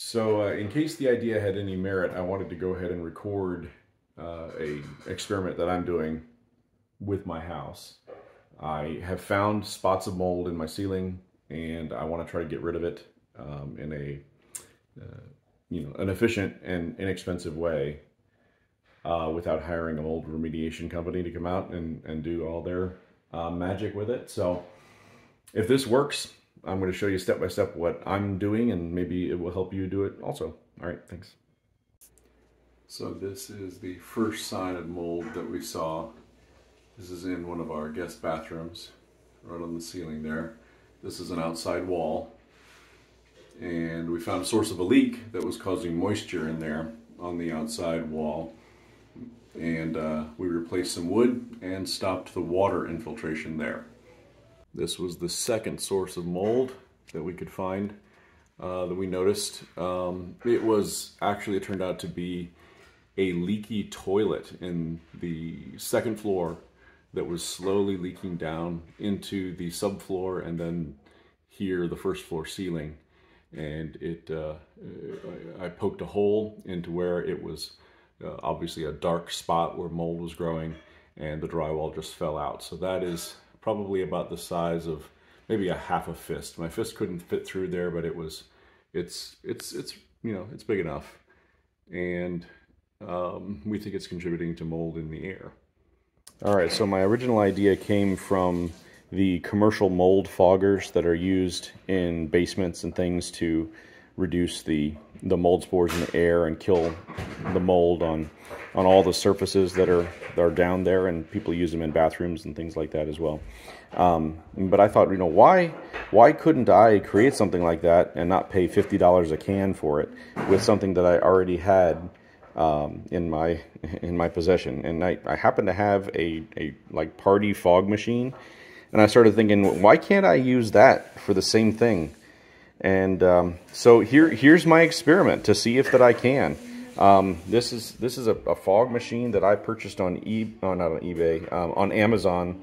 So in case the idea had any merit, I wanted to go ahead and record a experiment that I'm doing with my house. I have found spots of mold in my ceiling, and I want to try to get rid of it in a an efficient and inexpensive way without hiring a mold remediation company to come out and do all their magic with it. So if this works, I'm going to show you step by step what I'm doing, and maybe it will help you do it also. All right, thanks. So this is the first sign of mold that we saw. This is in one of our guest bathrooms, right on the ceiling there. This is an outside wall, and we found a source of a leak that was causing moisture in there on the outside wall, and we replaced some wood and stopped the water infiltration there. This was the second source of mold that we could find, that we noticed. It turned out to be a leaky toilet in the second floor that was slowly leaking down into the subfloor and then here, the first floor ceiling. And I poked a hole into where it was obviously a dark spot where mold was growing, and the drywall just fell out. So that is probably about the size of maybe a half a fist. My fist couldn't fit through there, but it's big enough, and we think it's contributing to mold in the air. All right, so my original idea came from the commercial mold foggers that are used in basements and things to reduce the mold spores in the air and kill the mold on all the surfaces that are down there, and people use them in bathrooms and things like that as well. But I thought, why couldn't I create something like that and not pay $50 a can for it with something that I already had in my possession? And I happen to have a like party fog machine, and I started thinking, why can't I use that for the same thing? And so here's my experiment to see if that I can. This is a fog machine that I purchased on Amazon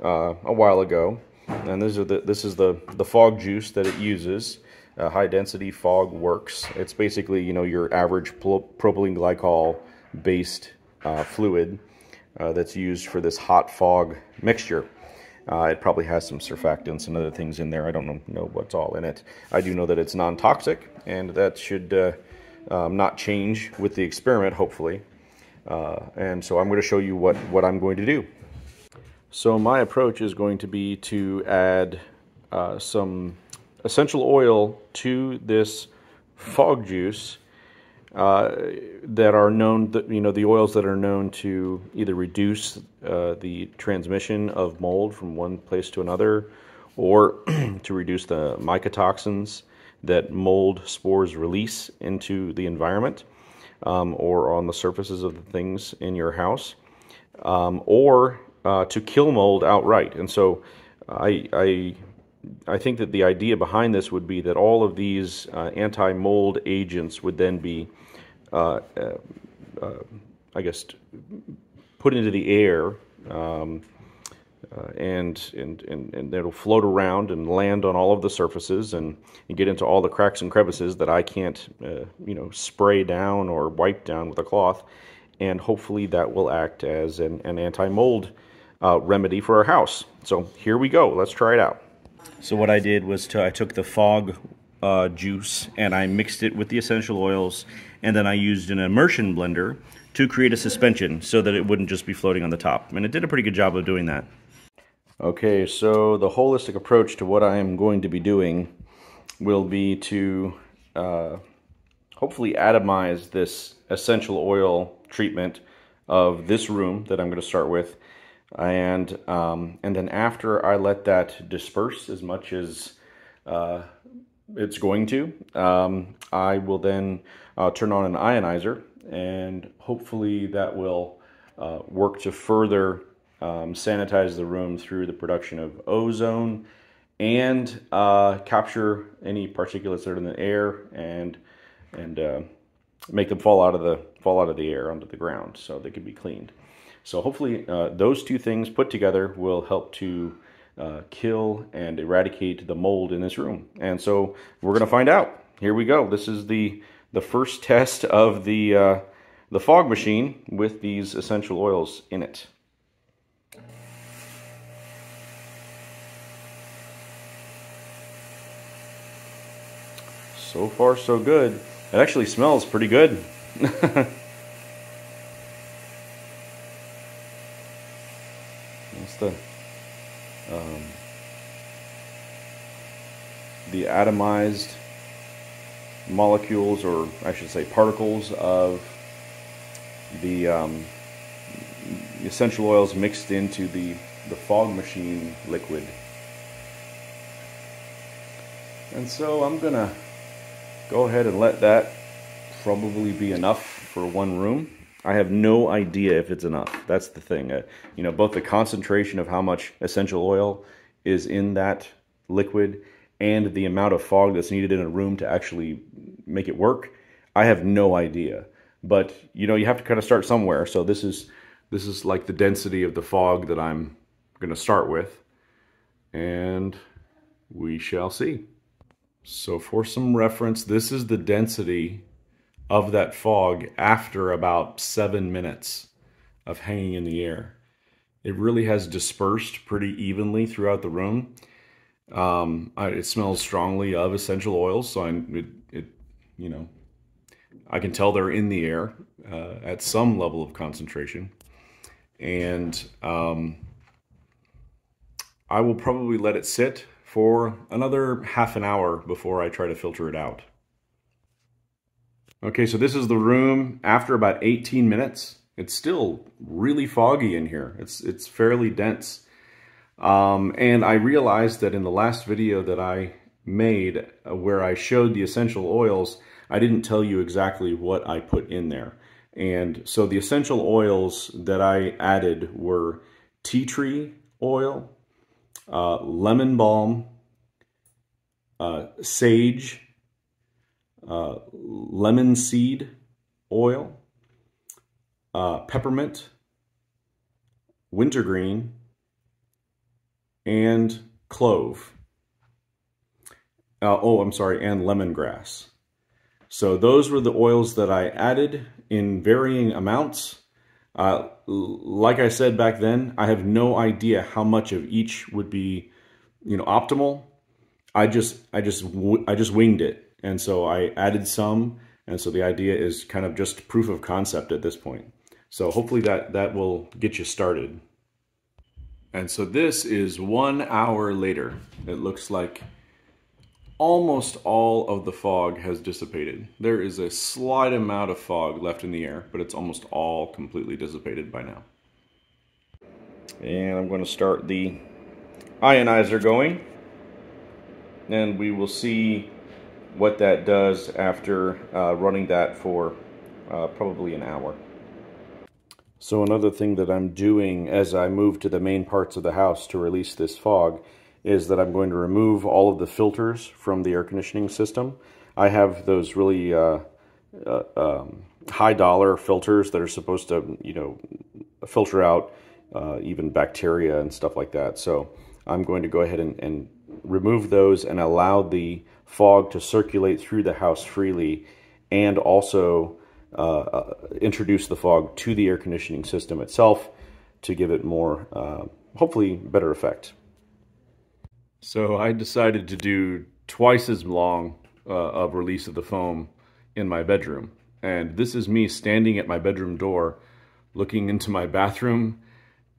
a while ago, and this is the fog juice that it uses. High Density Fog Works. It's basically your average propylene glycol based fluid that's used for this hot fog mixture. It probably has some surfactants and other things in there. I don't know what's all in it. I do know that it's non-toxic, and that should not change with the experiment, hopefully. And so I'm going to show you what I'm going to do. So my approach is going to be to add some essential oil to this fog juice that are known, the oils that are known to either reduce the transmission of mold from one place to another, or to reduce the mycotoxins that mold spores release into the environment, or on the surfaces of the things in your house, or to kill mold outright. And so I think that the idea behind this would be that all of these anti-mold agents would then be, put into the air, and it'll float around and land on all of the surfaces and get into all the cracks and crevices that I can't, spray down or wipe down with a cloth, and hopefully that will act as an anti-mold remedy for our house. So here we go. Let's try it out. So what I did was I took the fog juice and I mixed it with the essential oils, and then I used an immersion blender to create a suspension so that it wouldn't just be floating on the top. And it did a pretty good job of doing that. Okay, so the holistic approach to what I am going to be doing will be to hopefully atomize this essential oil treatment of this room that I'm going to start with. And then after I let that disperse as much as it's going to, I will then turn on an ionizer, and hopefully that will work to further sanitize the room through the production of ozone, and capture any particulates that are in the air, and make them fall out of the air onto the ground so they can be cleaned. So hopefully those two things put together will help to kill and eradicate the mold in this room. And so we're going to find out. here we go. This is the first test of the fog machine with these essential oils in it. So far, so good. It actually smells pretty good. That's the atomized molecules, or I should say particles, of the essential oils mixed into the fog machine liquid. And so I'm gonna go ahead and let that probably be enough for one room. I have no idea if it's enough. That's the thing. You know, both the concentration of how much essential oil is in that liquid and the amount of fog that's needed in a room to actually make it work, I have no idea. But, you know, you have to kind of start somewhere. So this is like the density of the fog that I'm going to start with. And we shall see. So for some reference, this is the density of that fog after about 7 minutes of hanging in the air. It really has dispersed pretty evenly throughout the room. It smells strongly of essential oils, so you know, I can tell they're in the air at some level of concentration. And I will probably let it sit for another half an hour before I try to filter it out. Okay, so this is the room after about 18 minutes. It's still really foggy in here. It's fairly dense. And I realized that in the last video that I made, where I showed the essential oils, I didn't tell you exactly what I put in there. And so the essential oils that I added were tea tree oil, lemon balm, sage, lemon seed oil, peppermint, wintergreen, and clove. And lemongrass. So those were the oils that I added in varying amounts. Like I said back then, I have no idea how much of each would be, you know, optimal. I just winged it, and so I added some. And so the idea is kind of just proof of concept at this point. So hopefully that will get you started. And so this is 1 hour later. It looks like almost all of the fog has dissipated. There is a slight amount of fog left in the air, but it's almost all completely dissipated by now. And I'm going to start the ionizer going, and we will see what that does after running that for probably an hour. So another thing that I'm doing as I move to the main parts of the house to release this fog is that I'm going to remove all of the filters from the air conditioning system. I have those really high dollar filters that are supposed to, you know, filter out even bacteria and stuff like that. So I'm going to go ahead and remove those and allow the fog to circulate through the house freely, and also introduce the fog to the air conditioning system itself to give it more, hopefully, better effect. So I decided to do twice as long of release of the foam in my bedroom. And this is me standing at my bedroom door, looking into my bathroom,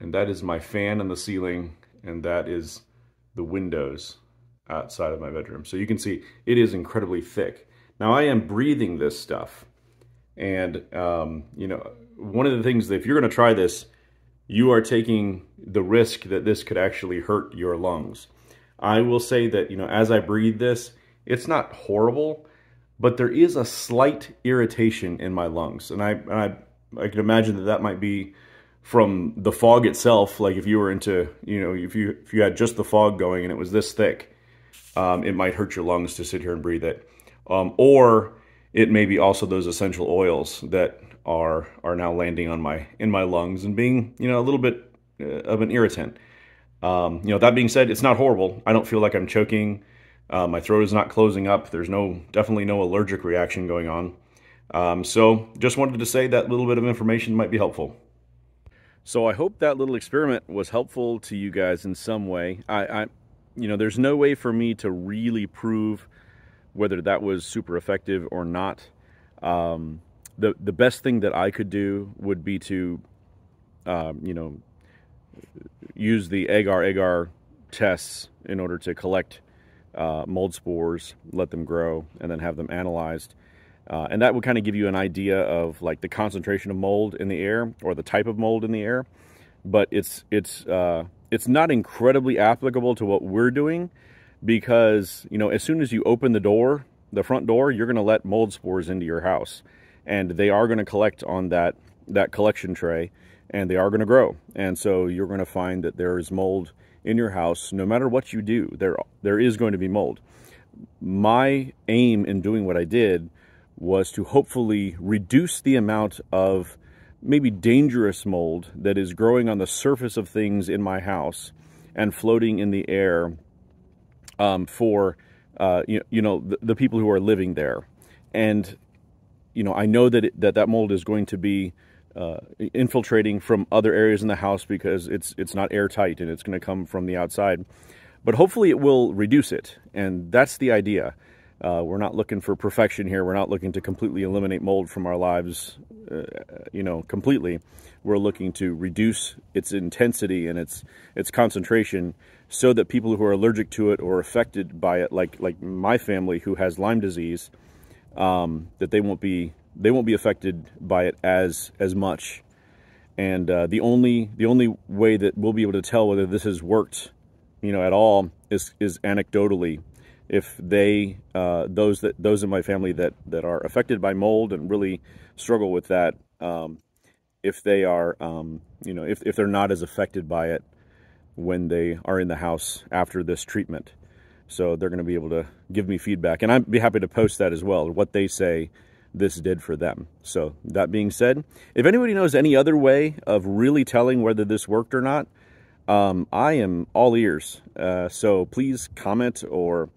and that is my fan on the ceiling, and that is the windows outside of my bedroom. So you can see it is incredibly thick. Now I am breathing this stuff. And, you know, one of the things that if you're going to try this, you are taking the risk that this could actually hurt your lungs. I will say that, you know, as I breathe this, it's not horrible, but there is a slight irritation in my lungs. And I can imagine that that might be from the fog itself. Like if you were into, you know, if you had just the fog going and it was this thick, it might hurt your lungs to sit here and breathe it. Or it may be also those essential oils that are now landing on in my lungs and being, you know, a little bit of an irritant. You know, that being said, it's not horrible. I don't feel like I'm choking. My throat is not closing up. There's definitely no allergic reaction going on. So just wanted to say that little bit of information might be helpful. So I hope that little experiment was helpful to you guys in some way. You know, there's no way for me to really prove whether that was super effective or not. The best thing that I could do would be to, you know, use the agar agar tests in order to collect mold spores, let them grow, and then have them analyzed. And that would kind of give you an idea of like the concentration of mold in the air or the type of mold in the air. But it's not incredibly applicable to what we're doing because, you know, as soon as you open the door, the front door, you're going to let mold spores into your house. And they are going to collect on that collection tray, and they are going to grow. And so you're going to find that there is mold in your house. No matter what you do, there is going to be mold. My aim in doing what I did was to hopefully reduce the amount of maybe dangerous mold that is growing on the surface of things in my house and floating in the air for you know the people who are living there. And you know, I know that that mold is going to be infiltrating from other areas in the house because it's not airtight and it's going to come from the outside. But hopefully it will reduce it, and that's the idea. We're not looking for perfection here. We're not looking to completely eliminate mold from our lives, you know, completely. We're looking to reduce its intensity and its concentration so that people who are allergic to it or affected by it, like my family who has Lyme disease, that they won't be affected by it as much. And the only way that we'll be able to tell whether this has worked, you know, at all is anecdotally. If they those in my family that are affected by mold and really struggle with that, if they are you know, if they're not as affected by it when they are in the house after this treatment. So they're going to be able to give me feedback, and I'd be happy to post that as well, what they say this did for them. So that being said, if anybody knows any other way of really telling whether this worked or not, I am all ears. So please comment or,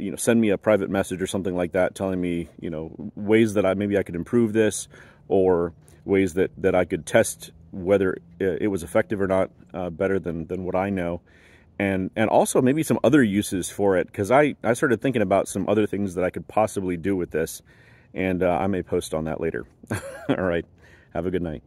you know, send me a private message or something like that telling me, you know, ways that maybe I could improve this or ways that I could test whether it was effective or not better than what I know. And also maybe some other uses for it, because I started thinking about some other things that I could possibly do with this, and I may post on that later. All right, have a good night.